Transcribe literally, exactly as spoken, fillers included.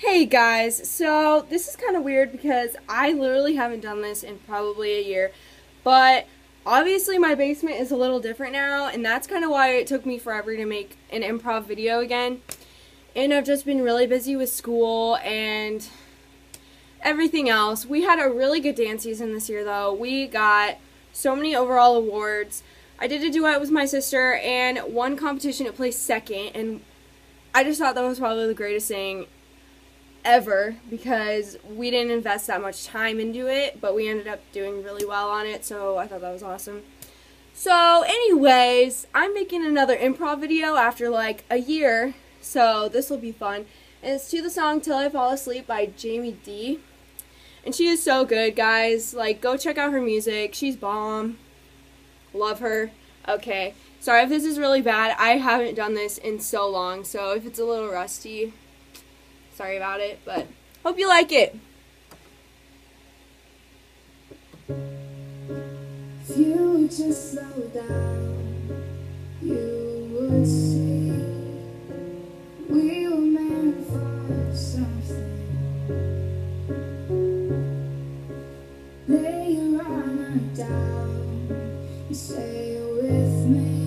Hey guys, so this is kind of weird because I literally haven't done this in probably a year, but obviously my basement is a little different now, and that's kind of why it took me forever to make an improv video again. And I've just been really busy with school and everything else. We had a really good dance season this year though. We got so many overall awards. I did a duet with my sister and one competition it placed second, and I just thought that was probably the greatest thing ever because we didn't invest that much time into it, but we ended up doing really well on it, so I thought that was awesome. So anyways, I'm making another improv video after like a year, so this will be fun. And it's to the song Till I Fall Asleep by Jayme Dee, and she is so good, guys. Like, go check out her music. She's bomb. Love her. Okay, sorry if this is really bad. I haven't done this in so long, so if it's a little rusty, sorry about it, but hope you like it. If you would just slow down, you would see we were meant for something. Lay your armor down and stay with me.